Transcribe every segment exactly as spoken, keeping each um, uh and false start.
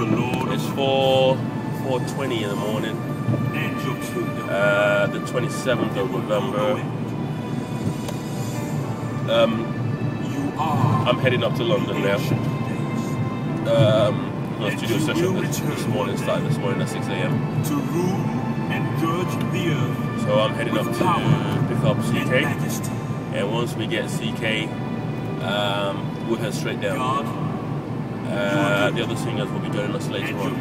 Good Lord. It's four twenty in the morning. Uh, the twenty-seventh of November. Um, I'm heading up to London now. Um, my studio session this morning started this morning at six A M. To rule and judge the earth. So I'm heading up to pick up C K, and once we get C K, um, we'll head straight down. Uh, the other singers will be joining us later on.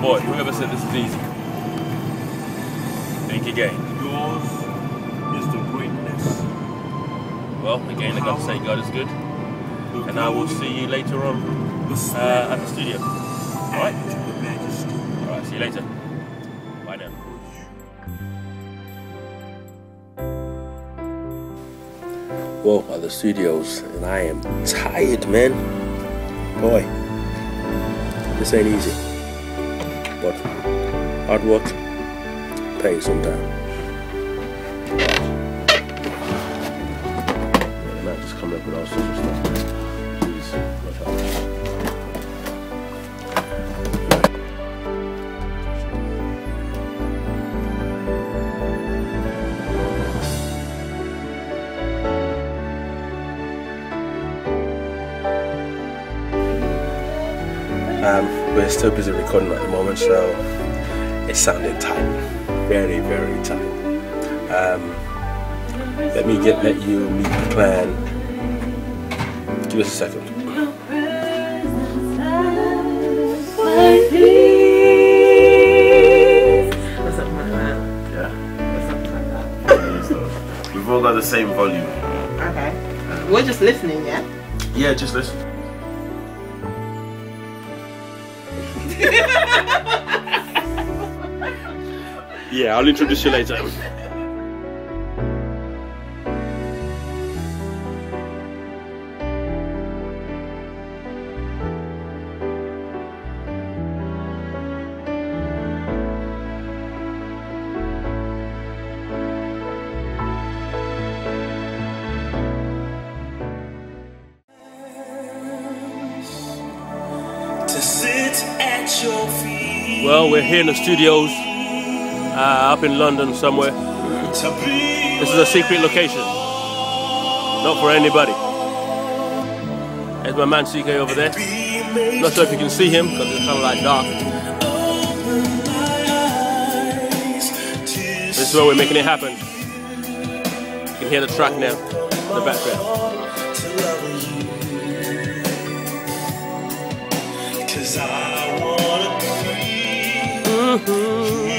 Boy, whoever said this is easy. Think again. Yours is the greatness. Well, again, I gotta say, God is good. And I will see you later on uh, at the studio. Alright? Alright, see you later. Bye now. Well, at the studios, and I am tired, man. Boy, this ain't easy. But hard work pays sometimes. And I just come up with all sorts of stuff. Please, not help. Um. We're still busy recording at the moment, so it's sounding tight, very, very tight. Um, let me get let you meet the plan. Give us a second. Or something like that. Yeah. Or something like that. We've all got the same volume. Okay. We're just listening, yeah? Yeah, just listen. Yeah, I'll introduce you later. Well, we're here in the studios, uh, up in London somewhere. This is a secret location, not for anybody. There's my man C K over there. Not sure if you can see him because it's kind of like dark. This is where we're making it happen. You can hear the track now in the background. Mm-hmm.